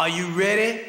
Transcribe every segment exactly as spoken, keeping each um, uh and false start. Are you ready?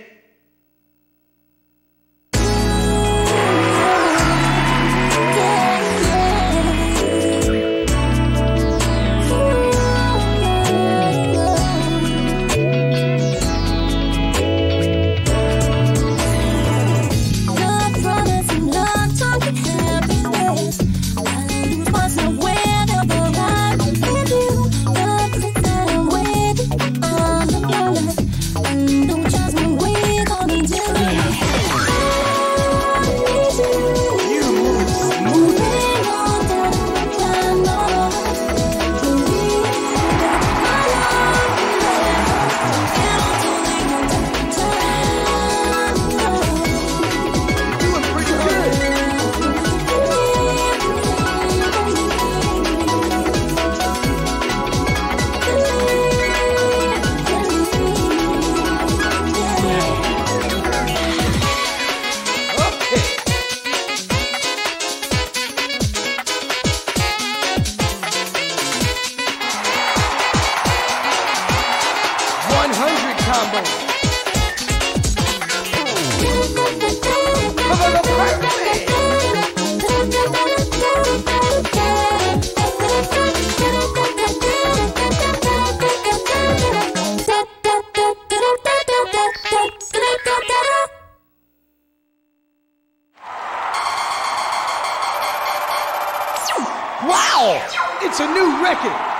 Wow! It's a new record!